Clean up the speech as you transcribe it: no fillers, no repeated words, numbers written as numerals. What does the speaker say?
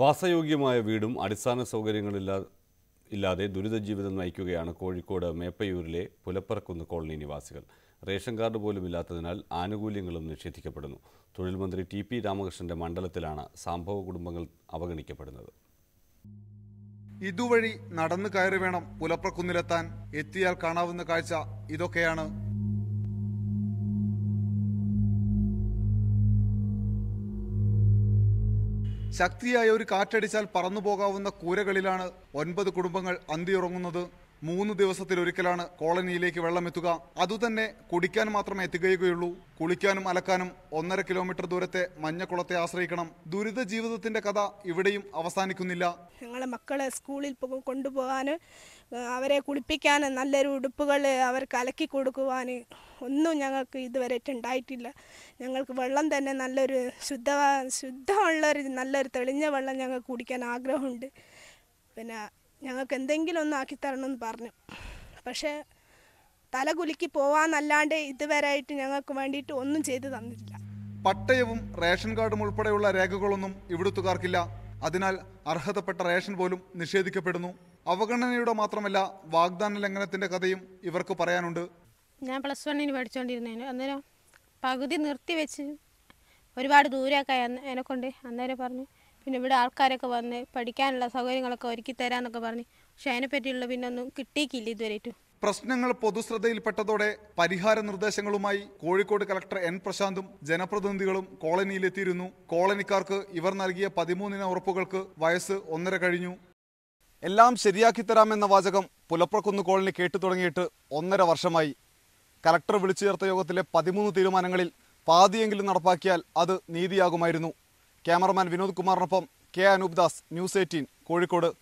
വാസയോഗ്യമായ വീടും അടിസ്ഥാന സൗകര്യങ്ങളില്ലാതെ ദുരിത ജീവിതം നയിക്കുകയാണ് കോഴിക്കോട് മേപ്പയൂരിലെ പുലപ്പറക്കുന്ന് കോളനി നിവാസികൾ. റേഷൻ കാർഡ് പോലും ഇല്ലാത്തതിനാൽ ആനുകൂല്യങ്ങളും നിഷേധിക്കപ്പെടുന്നു. തൊഴിൽ മന്ത്രി ടി പി രാമകൃഷ്ണന്റെ മണ്ഡലത്തിലാണ് സംഭവ കുടുംബങ്ങൾ അവഗണിക്കപ്പെടുന്നത്. ഇതുവഴി നടന്നു കയറി വേണം പുലപ്പറക്കുന്നിലെത്താൻ. എത്തിയാൽ കാണാവുന്ന കാഴ്ച ഇതൊക്കെയാണ്. ശക്തിയായ ഒരു കാറ്റടിച്ചാൽ പറന്നുപോകാവുന്ന കൂരകളിലാണ് 9 കുടുംബങ്ങൾ അന്തിയുറങ്ങുന്നത്. 3 ദിവസത്തിലൊരിക്കലാണ് കോളനിയിലേക്ക് വെള്ളമെത്തുക. അതുതന്നെ കുടിക്കാൻ മാത്രമേ എത്തുകയുള്ളൂ. കുളിക്കാനും അലക്കാനും 1.5 കിലോമീറ്റർ ദൂരത്തെ മഞ്ഞക്കുളത്തെ ആശ്രയിക്കണം. ദുരിത ജീവിതത്തിന്റെ കഥ ഇവിടെയും അവസാനിക്കുന്നില്ല. ഞങ്ങളെ മക്കളെ സ്കൂളിൽ കൊണ്ടുപോകാൻ, അവരെ കുളിപ്പിക്കാൻ, നല്ലൊരു ഉടുപ്പുകൾ അവർക്ക് അലക്കി കൊടുക്കുവാൻ ഒന്നും ഞങ്ങൾക്ക് ഇതുവരെ ഉണ്ടായിട്ടില്ല. ഞങ്ങൾക്ക് വെള്ളം തന്നെ നല്ലൊരു ശുദ്ധമുള്ളൊരു നല്ലൊരു തെളിഞ്ഞ വെള്ളം ഞങ്ങൾക്ക് കുടിക്കാൻ ആഗ്രഹമുണ്ട്. പിന്നെ ഞങ്ങൾക്ക് എന്തെങ്കിലും ഒന്ന് ആക്കി തരണമെന്ന് പറഞ്ഞു. പക്ഷേ തലകുലുക്കി പോവാന്നല്ലാണ്ട് ഇതുവരെയായിട്ട് ഞങ്ങൾക്ക് വേണ്ടിയിട്ട് ഒന്നും ചെയ്തു തന്നിട്ടില്ല. പട്ടയവും റേഷൻ കാർഡും ഉൾപ്പെടെയുള്ള രേഖകളൊന്നും ഇവിടുത്തുകാർക്കില്ല. അതിനാൽ അർഹതപ്പെട്ട റേഷൻ പോലും നിഷേധിക്കപ്പെടുന്നു. അവഗണനയുടെ മാത്രമല്ല, വാഗ്ദാന ലംഘനത്തിന്റെ കഥയും ഇവർക്ക് പറയാനുണ്ട്. ഞാൻ +1 പഠിച്ചുകൊണ്ടിരുന്നതിന് അന്നേരം പകുതി നിർത്തിവെച്ച് ഒരുപാട് ദൂരമൊക്കെ എന്നെക്കൊണ്ട് അന്നേരം പറഞ്ഞു. പിന്നെ ഇവിടെ ആൾക്കാരൊക്കെ വന്ന് പഠിക്കാനുള്ള സൗകര്യങ്ങളൊക്കെ ഒരുക്കി തരാമെന്നൊക്കെ പറഞ്ഞു. പക്ഷെ അതിനെപ്പറ്റിയുള്ള പിന്നെ ഒന്നും കിട്ടിയില്ല ഇതുവരെയായിട്ടും. പ്രശ്നങ്ങൾ പൊതുശ്രദ്ധയിൽപ്പെട്ടതോടെ പരിഹാര നിർദ്ദേശങ്ങളുമായി കോഴിക്കോട് കളക്ടർ എൻ പ്രശാന്തും ജനപ്രതിനിധികളും കോളനിയിലെത്തിയിരുന്നു. കോളനിക്കാർക്ക് ഇവർ നൽകിയ 13 ഉറപ്പുകൾക്ക് വയസ്സ് 1.5 കഴിഞ്ഞു. എല്ലാം ശരിയാക്കി തരാമെന്ന വാചകം പുലപ്പറക്കുന്ന് കോളനി കേട്ടു തുടങ്ങിയിട്ട് 1.5 വർഷമായി. കളക്ടർ വിളിച്ചു ചേർത്ത യോഗത്തിലെ 13 തീരുമാനങ്ങളിൽ പാതിയെങ്കിലും നടപ്പാക്കിയാൽ അത് നീതിയാകുമായിരുന്നു. ക്യാമറമാൻ വിനോദ് കുമാറിനൊപ്പം കെ. അനൂപ് ദാസ്, ന്യൂസ് 18, കോഴിക്കോട്.